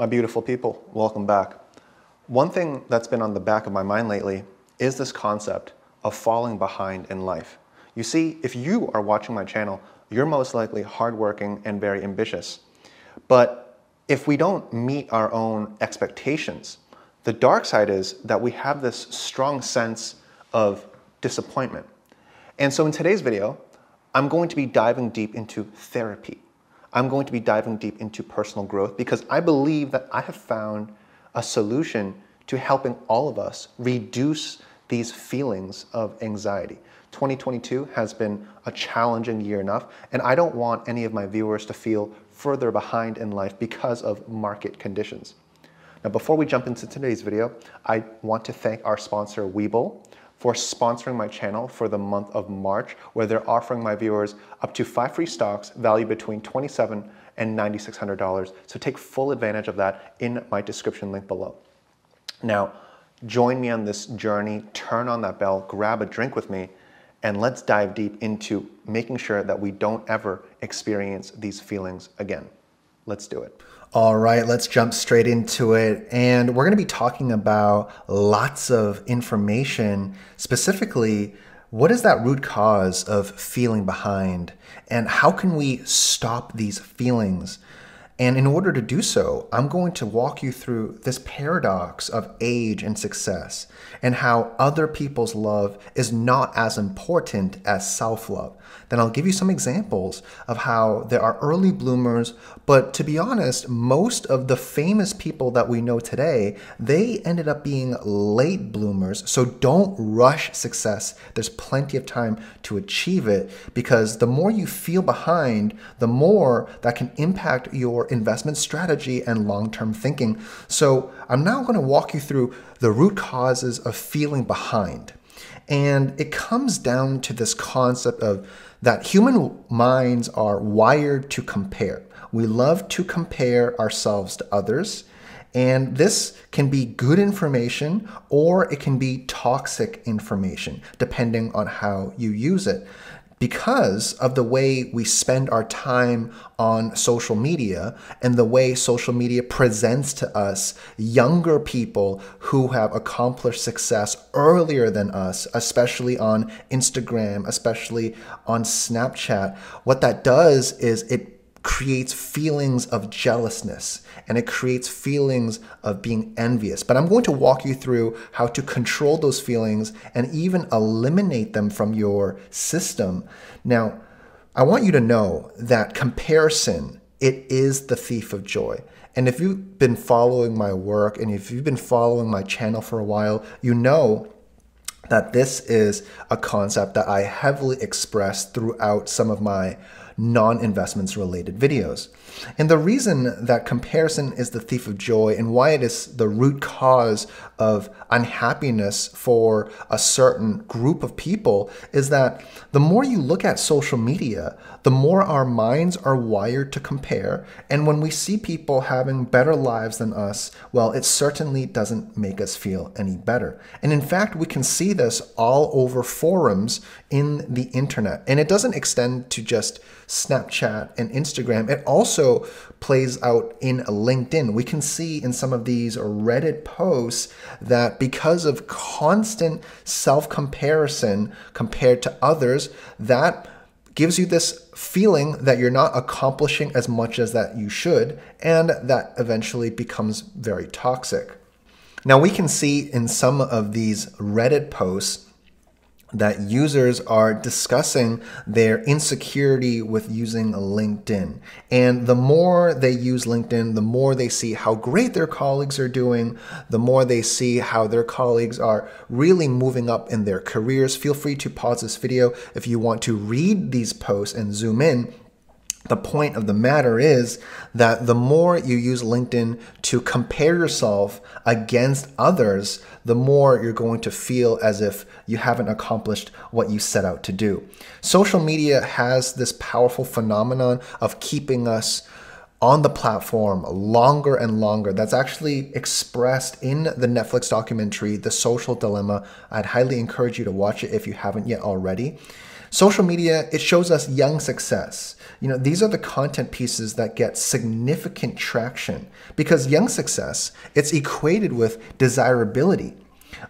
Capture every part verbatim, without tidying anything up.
My beautiful people, welcome back. One thing that's been on the back of my mind lately is this concept of falling behind in life. You see, if you are watching my channel, you're most likely hardworking and very ambitious. But if we don't meet our own expectations, the dark side is that we have this strong sense of disappointment. And so in today's video, I'm going to be diving deep into therapy. I'm going to be diving deep into personal growth because I believe that I have found a solution to helping all of us reduce these feelings of anxiety. twenty twenty-two has been a challenging year enough, and I don't want any of my viewers to feel further behind in life because of market conditions. Now, before we jump into today's video, I want to thank our sponsor, Webull, for sponsoring my channel for the month of March, where they're offering my viewers up to five free stocks valued between twenty-seven dollars and nine thousand six hundred dollars. So take full advantage of that in my description link below. Now, join me on this journey, turn on that bell, grab a drink with me, and let's dive deep into making sure that we don't ever experience these feelings again. Let's do it. All right, let's jump straight into it. And we're going to be talking about lots of information, specifically, what is that root cause of feeling behind? And how can we stop these feelings? And in order to do so, I'm going to walk you through this paradox of age and success and how other people's love is not as important as self-love. Then I'll give you some examples of how there are early bloomers, but to be honest, most of the famous people that we know today, they ended up being late bloomers. So don't rush success. There's plenty of time to achieve it because the more you feel behind, the more that can impact your investment strategy and long-term thinking. So I'm now going to walk you through the root causes of feeling behind. And it comes down to this concept of that human minds are wired to compare. We love to compare ourselves to others. And this can be good information or it can be toxic information, depending on how you use it. Because of the way we spend our time on social media and the way social media presents to us younger people who have accomplished success earlier than us, especially on Instagram, especially on Snapchat, what that does is it creates feelings of jealousness and it creates feelings of being envious. But I'm going to walk you through how to control those feelings and even eliminate them from your system. Now, I want you to know that comparison, it is the thief of joy. And if you've been following my work and if you've been following my channel for a while, you know that this is a concept that I heavily express throughout some of my non-investments related videos. And the reason that comparison is the thief of joy and why it is the root cause of unhappiness for a certain group of people is that the more you look at social media, the more our minds are wired to compare. And when we see people having better lives than us, well, it certainly doesn't make us feel any better. And in fact, we can see this all over forums in the internet. And it doesn't extend to just Snapchat and Instagram. It also plays out in LinkedIn. We can see in some of these Reddit posts that because of constant self-comparison compared to others, that gives you this feeling that you're not accomplishing as much as that you should, and that eventually becomes very toxic. Now, we can see in some of these Reddit posts that users are discussing their insecurity with using LinkedIn. And the more they use LinkedIn, the more they see how great their colleagues are doing, the more they see how their colleagues are really moving up in their careers. Feel free to pause this video if you want to read these posts and zoom in. The point of the matter is that the more you use LinkedIn to compare yourself against others, the more you're going to feel as if you haven't accomplished what you set out to do. Social media has this powerful phenomenon of keeping us on the platform longer and longer. That's actually expressed in the Netflix documentary, The Social Dilemma. I'd highly encourage you to watch it if you haven't yet already. Social media, it shows us young success. You know, these are the content pieces that get significant traction because young success, it's equated with desirability.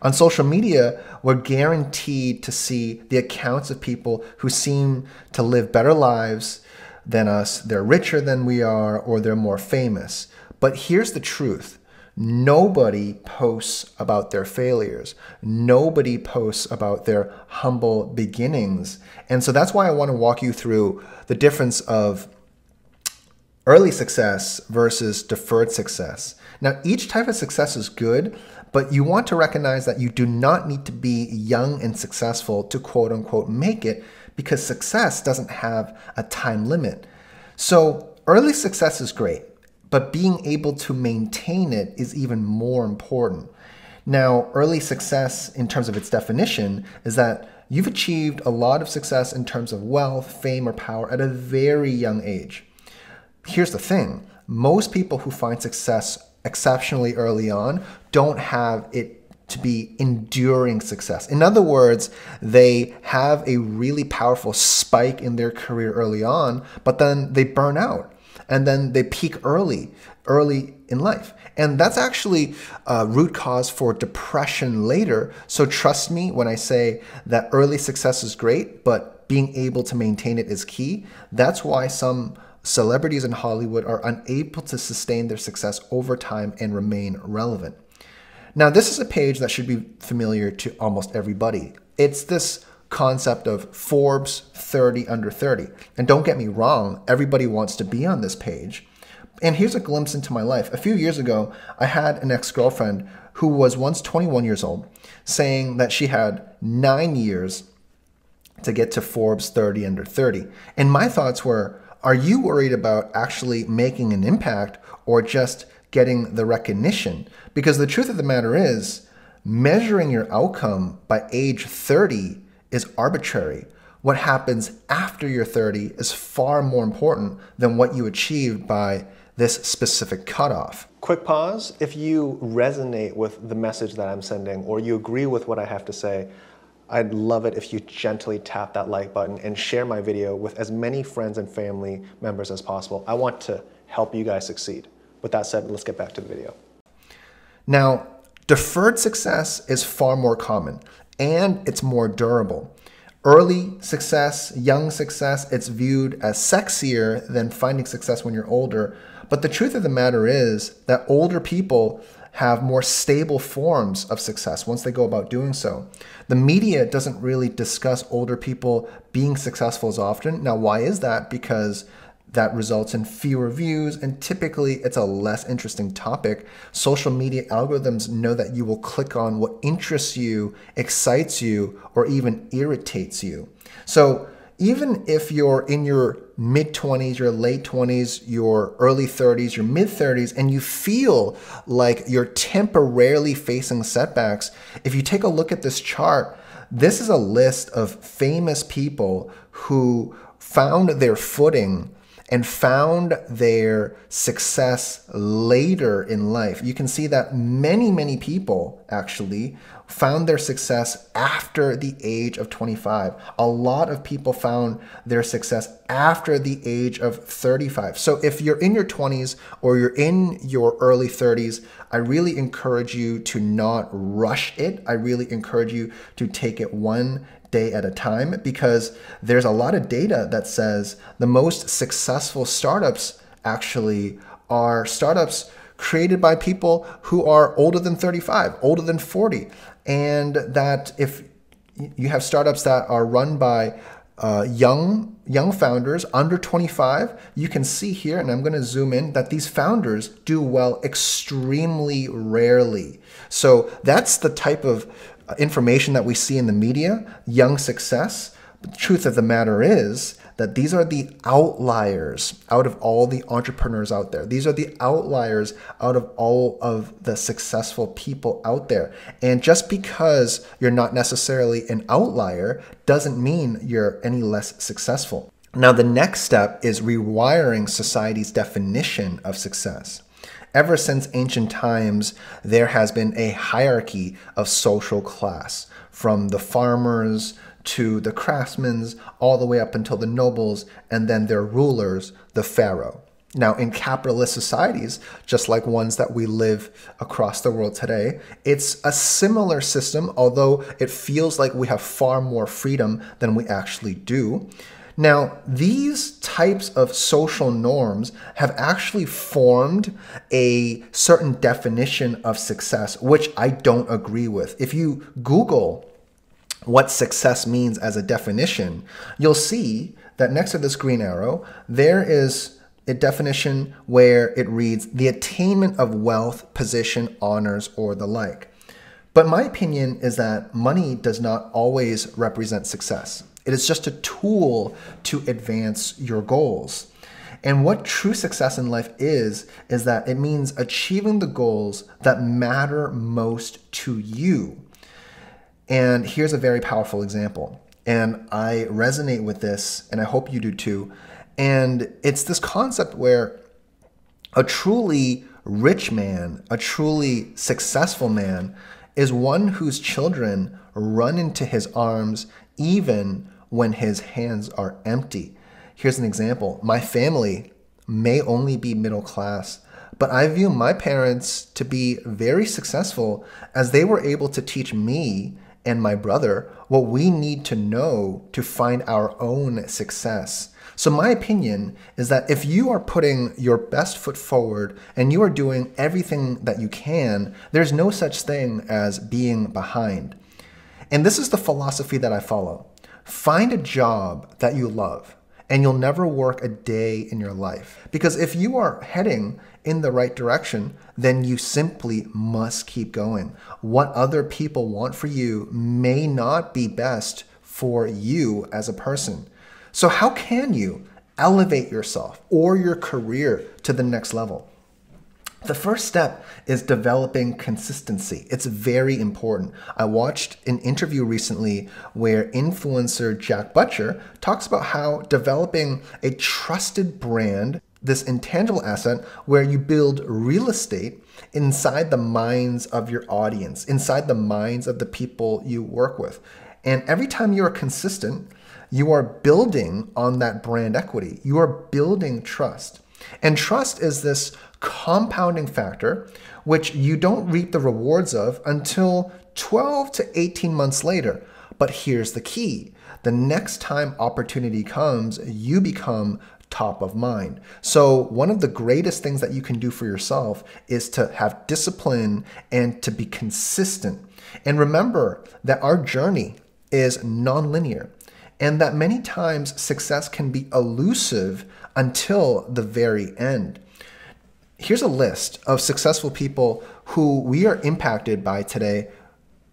On social media, we're guaranteed to see the accounts of people who seem to live better lives than us. They're richer than we are, or they're more famous. But here's the truth. Nobody posts about their failures. Nobody posts about their humble beginnings. And so that's why I want to walk you through the difference of early success versus deferred success. Now, each type of success is good, but you want to recognize that you do not need to be young and successful to quote unquote make it, because success doesn't have a time limit. So early success is great, but being able to maintain it is even more important. Now, early success in terms of its definition is that you've achieved a lot of success in terms of wealth, fame, or power at a very young age. Here's the thing. Most people who find success exceptionally early on don't have it to be enduring success. In other words, they have a really powerful spike in their career early on, but then they burn out. And then they peak early, early in life. And that's actually a root cause for depression later. So trust me when I say that early success is great, but being able to maintain it is key. That's why some celebrities in Hollywood are unable to sustain their success over time and remain relevant. Now, this is a page that should be familiar to almost everybody. It's this concept of Forbes thirty under thirty. And don't get me wrong, everybody wants to be on this page. And here's a glimpse into my life. A few years ago, I had an ex-girlfriend who was once twenty-one years old saying that she had nine years to get to Forbes thirty under thirty. And my thoughts were, are you worried about actually making an impact or just getting the recognition? Because the truth of the matter is, measuring your outcome by age thirty is arbitrary. What happens after you're thirty is far more important than what you achieved by this specific cutoff. Quick pause. If you resonate with the message that I'm sending, or you agree with what I have to say, I'd love it if you gently tap that like button and share my video with as many friends and family members as possible. I want to help you guys succeed. With that said, let's get back to the video. Now, deferred success is far more common, and it's more durable. Early success, young success, it's viewed as sexier than finding success when you're older. But the truth of the matter is that older people have more stable forms of success once they go about doing so. The media doesn't really discuss older people being successful as often. Now, why is that? Because that results in fewer views, and typically it's a less interesting topic. Social media algorithms know that you will click on what interests you, excites you, or even irritates you. So even if you're in your mid twenties, your late twenties, your early thirties, your mid thirties, and you feel like you're temporarily facing setbacks, if you take a look at this chart, this is a list of famous people who found their footing and found their success later in life. You can see that many, many people actually found their success after the age of twenty-five. A lot of people found their success after the age of thirty-five. So if you're in your twenties or you're in your early thirties, I really encourage you to not rush it. I really encourage you to take it one day at a time, because there's a lot of data that says the most successful startups actually are startups created by people who are older than thirty-five, older than forty. And that if you have startups that are run by uh, young, young founders under twenty-five, you can see here, and I'm going to zoom in, that these founders do well extremely rarely. So that's the type of information that we see in the media, young success. But the truth of the matter is that these are the outliers out of all the entrepreneurs out there. These are the outliers out of all of the successful people out there. And just because you're not necessarily an outlier doesn't mean you're any less successful. Now, the next step is rewiring society's definition of success. Ever since ancient times, there has been a hierarchy of social class, from the farmers to the craftsmen, all the way up until the nobles, and then their rulers, the pharaoh. Now, in capitalist societies, just like ones that we live across the world today, it's a similar system, although it feels like we have far more freedom than we actually do. Now, these types of social norms have actually formed a certain definition of success, which I don't agree with. If you Google what success means as a definition, you'll see that next to this green arrow, there is a definition where it reads the attainment of wealth, position, honors, or the like. But my opinion is that money does not always represent success. It is just a tool to advance your goals. And what true success in life is, is that it means achieving the goals that matter most to you. And here's a very powerful example. And I resonate with this, and I hope you do too. And it's this concept where a truly rich man, a truly successful man, is one whose children run into his arms even when his hands are empty. Here's an example. My family may only be middle class, but I view my parents to be very successful as they were able to teach me and my brother what we need to know to find our own success. So my opinion is that if you are putting your best foot forward and you are doing everything that you can, there's no such thing as being behind. And this is the philosophy that I follow. Find a job that you love, and you'll never work a day in your life. Because if you are heading in the right direction, then you simply must keep going. What other people want for you may not be best for you as a person. So how can you elevate yourself or your career to the next level? The first step is developing consistency. It's very important. I watched an interview recently where influencer Jack Butcher talks about how developing a trusted brand, this intangible asset where you build real estate inside the minds of your audience, inside the minds of the people you work with. And every time you are consistent, you are building on that brand equity. You are building trust. And trust is this compounding factor which you don't reap the rewards of until twelve to eighteen months later. But here's the key. The next time opportunity comes, you become top of mind. So one of the greatest things that you can do for yourself is to have discipline and to be consistent. And remember that our journey is nonlinear, and that many times success can be elusive until the very end. Here's a list of successful people who we are impacted by today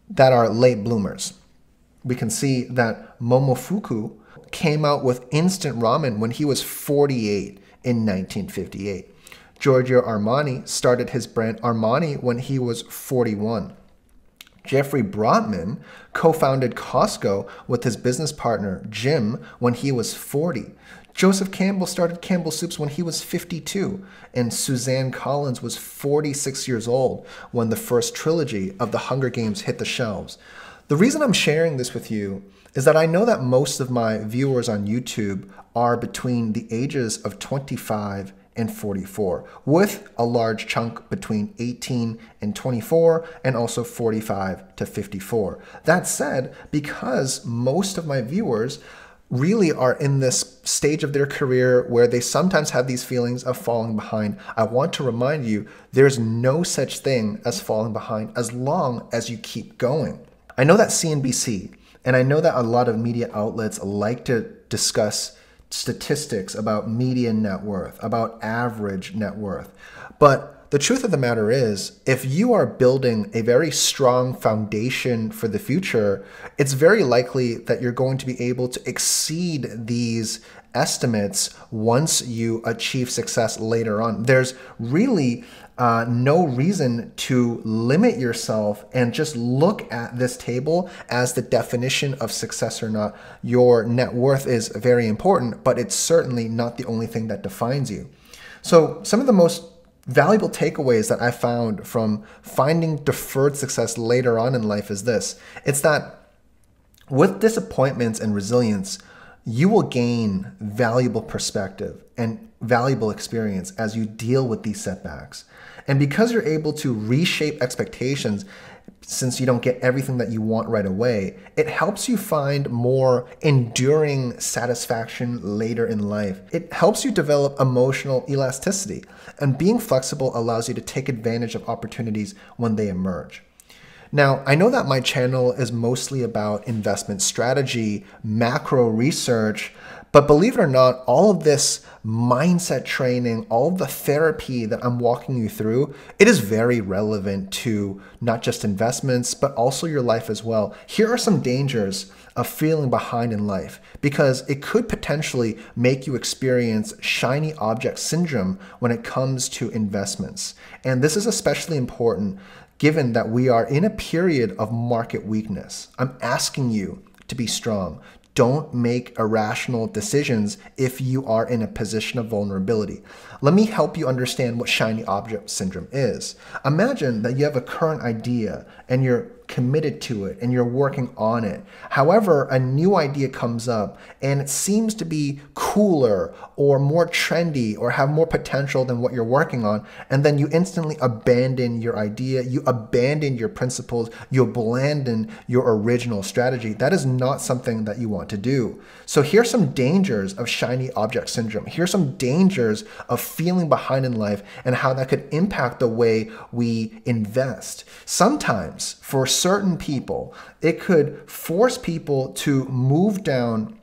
that are late bloomers. We can see that Momofuku came out with instant ramen when he was forty-eight in nineteen fifty-eight. Giorgio Armani started his brand Armani when he was forty-one. Jeffrey Brotman co-founded Costco with his business partner, Jim, when he was forty. Joseph Campbell started Campbell Soups when he was fifty-two. And Suzanne Collins was forty-six years old when the first trilogy of The Hunger Games hit the shelves. The reason I'm sharing this with you is that I know that most of my viewers on YouTube are between the ages of twenty-five and forty-four, with a large chunk between eighteen and twenty-four, and also forty-five to fifty-four. That said, because most of my viewers really are in this stage of their career where they sometimes have these feelings of falling behind, I want to remind you, there's no such thing as falling behind as long as you keep going. I know that C N B C, and I know that a lot of media outlets like to discuss statistics about median net worth, about average net worth. But the truth of the matter is, if you are building a very strong foundation for the future, it's very likely that you're going to be able to exceed these estimates once you achieve success later on. There's really uh, no reason to limit yourself and just look at this table as the definition of success or not. Your net worth is very important, but it's certainly not the only thing that defines you. So some of the most valuable takeaways that I found from finding deferred success later on in life is this. It's that with disappointments and resilience, you will gain valuable perspective and valuable experience as you deal with these setbacks. And because you're able to reshape expectations, since you don't get everything that you want right away, it helps you find more enduring satisfaction later in life. It helps you develop emotional elasticity, and being flexible allows you to take advantage of opportunities when they emerge. Now, I know that my channel is mostly about investment strategy, macro research, but believe it or not, all of this mindset training, all of the therapy that I'm walking you through, it is very relevant to not just investments, but also your life as well. Here are some dangers of feeling behind in life, because it could potentially make you experience shiny object syndrome when it comes to investments. And this is especially important given that we are in a period of market weakness. I'm asking you to be strong. Don't make irrational decisions if you are in a position of vulnerability. Let me help you understand what shiny object syndrome is. Imagine that you have a current idea and you're committed to it and you're working on it. However, a new idea comes up and it seems to be cooler or more trendy or have more potential than what you're working on, and then you instantly abandon your idea, you abandon your principles, you abandon your original strategy. That is not something that you want to do. So here's some dangers of shiny object syndrome. Here's some dangers of feeling behind in life and how that could impact the way we invest. Sometimes, for certain people, it could force people to move down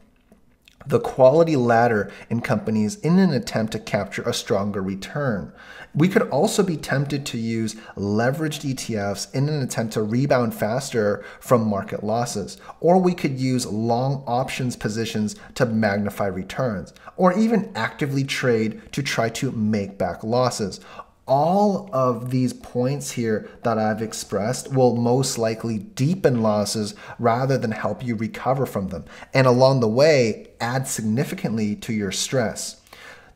the quality ladder in companies in an attempt to capture a stronger return. We could also be tempted to use leveraged E T Fs in an attempt to rebound faster from market losses, or we could use long options positions to magnify returns, or even actively trade to try to make back losses. All of these points here that I've expressed will most likely deepen losses rather than help you recover from them, and along the way, add significantly to your stress.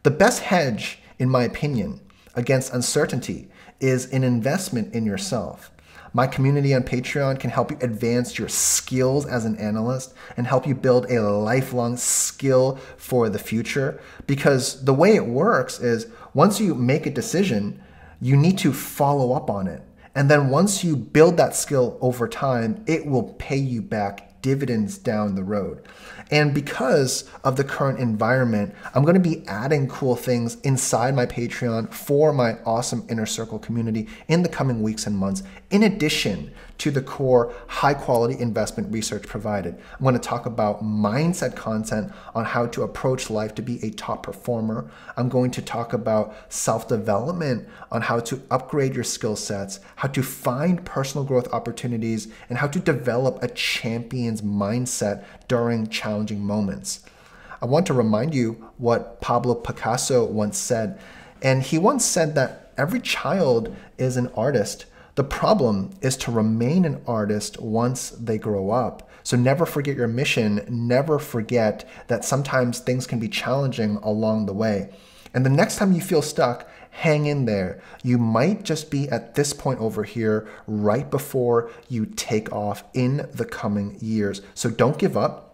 The best hedge, in my opinion, against uncertainty is an investment in yourself. My community on Patreon can help you advance your skills as an analyst and help you build a lifelong skill for the future, because the way it works is once you make a decision, you need to follow up on it. And then once you build that skill over time, it will pay you back dividends down the road. And because of the current environment, I'm going to be adding cool things inside my Patreon for my awesome Inner Circle community in the coming weeks and months, in addition to the core high-quality investment research provided. I'm going to talk about mindset content on how to approach life to be a top performer. I'm going to talk about self-development on how to upgrade your skill sets, how to find personal growth opportunities, and how to develop a champion's mindset during challenging moments. I want to remind you what Pablo Picasso once said, and he once said that every child is an artist. The problem is to remain an artist once they grow up. So never forget your mission, never forget that sometimes things can be challenging along the way. And the next time you feel stuck, hang in there. You might just be at this point over here right before you take off in the coming years. So don't give up.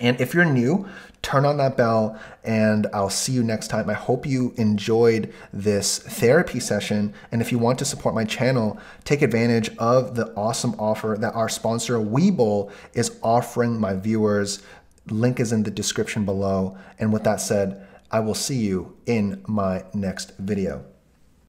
And if you're new, turn on that bell and I'll see you next time. I hope you enjoyed this therapy session. And if you want to support my channel, take advantage of the awesome offer that our sponsor Webull is offering my viewers. Link is in the description below. And with that said, I will see you in my next video.